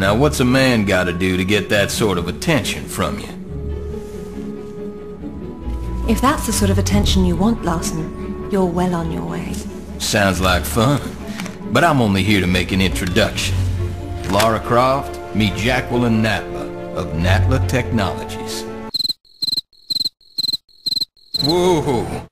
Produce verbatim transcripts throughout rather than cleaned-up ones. Now what's a man gotta do to get that sort of attention from you? If that's the sort of attention you want, Larson, you're well on your way. Sounds like fun, but I'm only here to make an introduction. Lara Croft, meet Jacqueline Natla of Natla Technologies. Whoa!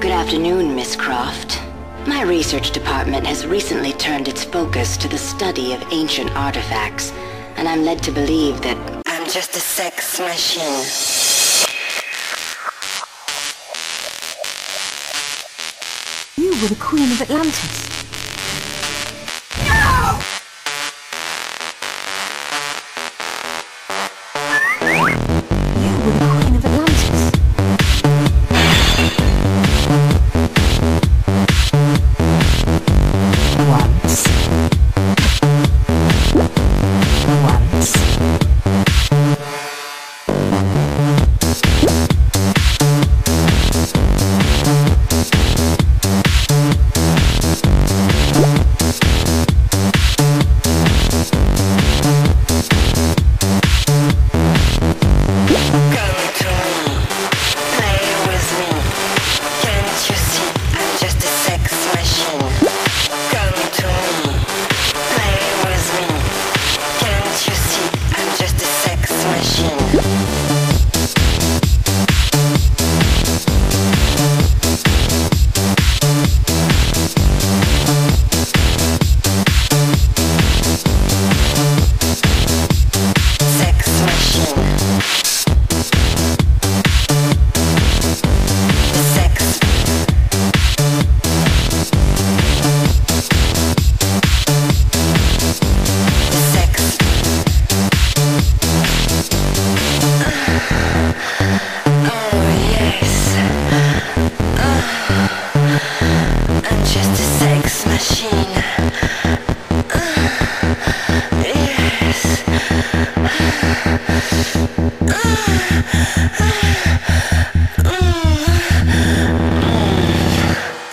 Good afternoon, Miss Croft. My research department has recently turned its focus to the study of ancient artifacts, and I'm led to believe that I'm just a sex machine. You were the Queen of Atlantis.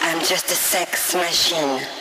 I'm just a sex machine.